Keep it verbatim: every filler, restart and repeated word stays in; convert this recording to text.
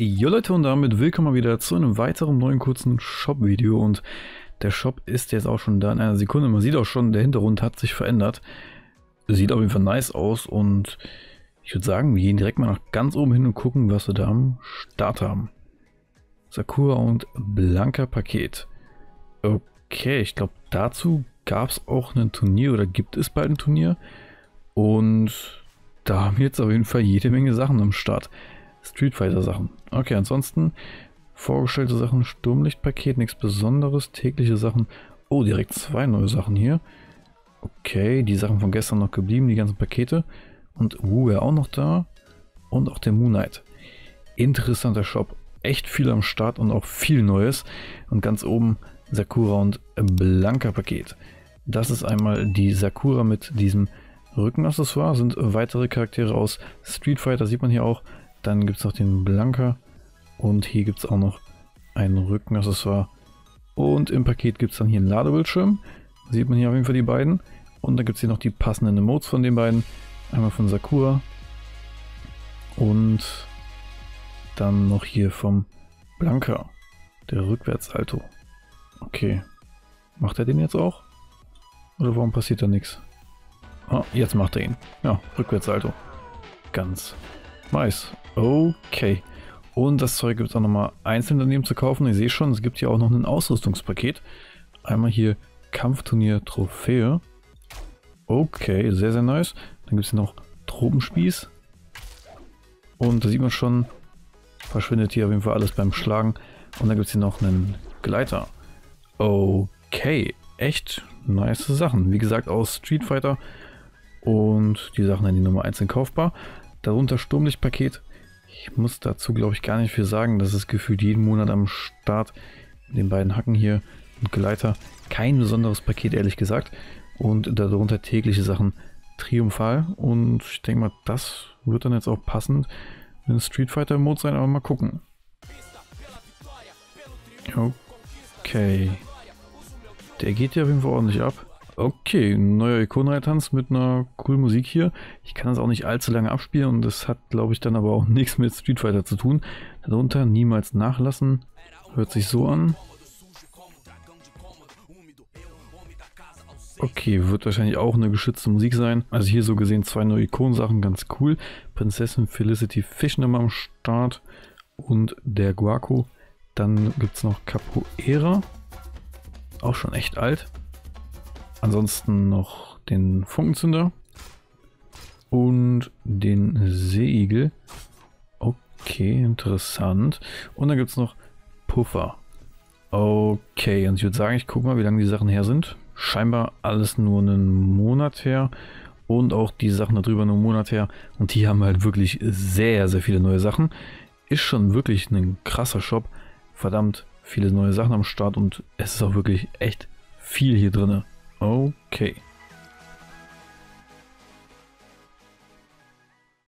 Jo Leute, und damit willkommen wieder zu einem weiteren neuen kurzen Shop-Video, und der Shop ist jetzt auch schon da in einer Sekunde. Man sieht auch schon, der Hintergrund hat sich verändert. Sieht auf jeden Fall nice aus, und ich würde sagen, wir gehen direkt mal nach ganz oben hin und gucken, was wir da am Start haben. Sakura und Blanka Paket. Okay, ich glaube, dazu gab es auch ein Turnier oder gibt es bald ein Turnier, und da haben jetzt auf jeden Fall jede Menge Sachen am Start. Street Fighter Sachen. Okay, ansonsten vorgestellte Sachen, Sturmlichtpaket, nichts Besonderes, tägliche Sachen. Oh, direkt zwei neue Sachen hier. Okay, die Sachen von gestern noch geblieben, die ganzen Pakete. Und Wu auch noch da. Und auch der Moon Knight. Interessanter Shop. Echt viel am Start und auch viel Neues. Und ganz oben Sakura und Blanka Paket. Das ist einmal die Sakura mit diesem Rückenaccessoire. Sind weitere Charaktere aus Street Fighter, sieht man hier auch. Dann gibt es noch den Blanka, und hier gibt es auch noch ein Rückenaccessoire. Und im Paket gibt es dann hier einen Ladebildschirm. Sieht man hier auf jeden Fall die beiden. Und dann gibt es hier noch die passenden Emotes von den beiden. Einmal von Sakura und dann noch hier vom Blanka. Der Rückwärtsalto. Okay. Macht er den jetzt auch? Oder warum passiert da nichts? Ah, jetzt macht er ihn. Ja, Rückwärtsalto. Ganz nice. Okay. Und das Zeug gibt es auch nochmal einzeln daneben zu kaufen. Ich sehe schon, es gibt hier auch noch ein Ausrüstungspaket. Einmal hier Kampfturnier Trophäe. Okay, sehr, sehr nice. Dann gibt es noch Tropenspieß. Und da sieht man schon, verschwindet hier auf jeden Fall alles beim Schlagen. Und dann gibt es hier noch einen Gleiter. Okay, echt nice Sachen. Wie gesagt, aus Street Fighter. Und die Sachen an die Nummer eins sind kaufbar. Darunter Sturmlichtpaket. Ich muss dazu, glaube ich, gar nicht viel sagen. Das ist gefühlt jeden Monat am Start. Mit den beiden Hacken hier und Gleiter. Kein besonderes Paket, ehrlich gesagt. Und darunter tägliche Sachen. Triumphal. Und ich denke mal, das wird dann jetzt auch passend in Street Fighter Mode sein. Aber mal gucken. Okay. Der geht ja auf jeden Fall ordentlich ab. Okay, ein neuer Ikonenreitanz mit einer coolen Musik hier. Ich kann das auch nicht allzu lange abspielen, und das hat, glaube ich, dann aber auch nichts mit Street Fighter zu tun. Darunter niemals nachlassen. Hört sich so an. Okay, wird wahrscheinlich auch eine geschützte Musik sein. Also hier so gesehen zwei neue Ikonensachen, ganz cool. Prinzessin Felicity Fish nochmal am Start und der Guaco. Dann gibt es noch Capoeira. Auch schon echt alt. Ansonsten noch den Funkenzünder und den Seeigel. Okay, interessant. Und dann gibt es noch Puffer. Okay, und ich würde sagen, ich gucke mal, wie lange die Sachen her sind. Scheinbar alles nur einen Monat her. Und auch die Sachen darüber nur einen Monat her. Und die haben halt wirklich sehr, sehr viele neue Sachen. Ist schon wirklich ein krasser Shop. Verdammt viele neue Sachen am Start. Und es ist auch wirklich echt viel hier drin. Okay.